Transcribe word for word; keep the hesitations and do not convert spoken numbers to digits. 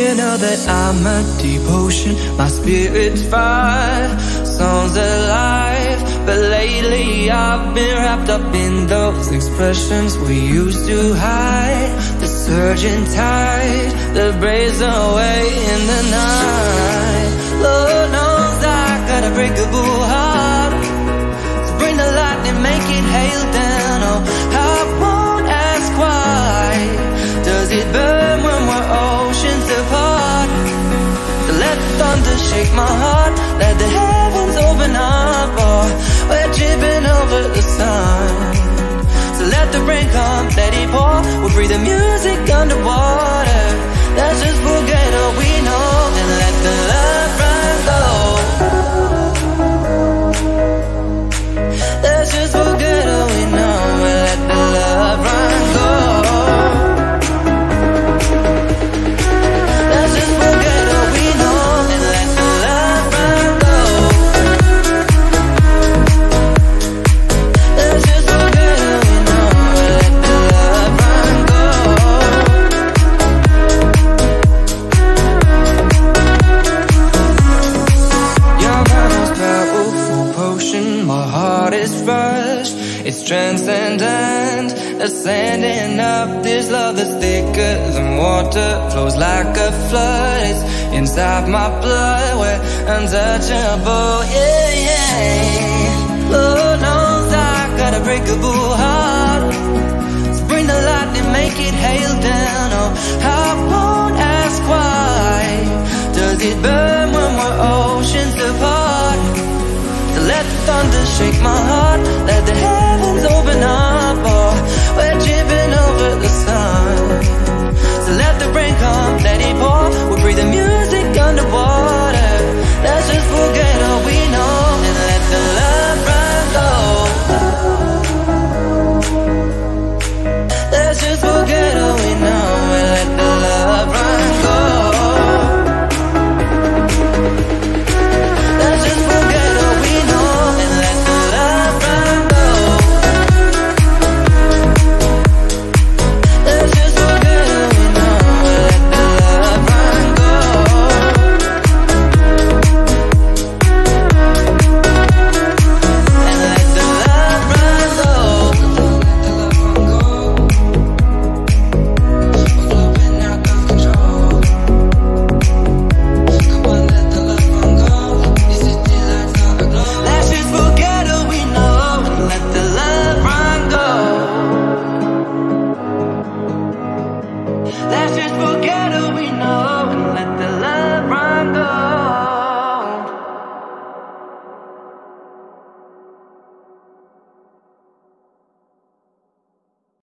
You know that I'm a deep ocean, my spirit's fire, songs alive. But lately I've been wrapped up in those expressions we used to hide. The surging tide that braves away in the night. Lord knows I got a breakable heart, so bring the lightning, make it hail down. Oh, I won't ask why. Does it burn when we're oceans apart? So let the thunder shake my heart, let the heavens open up. Oh, we're tripping over the sun. So let the rain come, let it pour. We'll breathe the music underwater. Let's just forget all we know and let the love run low. Let's just forget all we know and let the love run low. It's transcendent, ascending up. This love that's thicker than water, flows like a flood. It's inside my blood, we're untouchable, yeah, yeah. Lord knows I got a breakable heart, so bring the lightning, make it hail down. Oh, I won't ask why. Does it burn when we're oceans apart? So let the thunder shake my heart,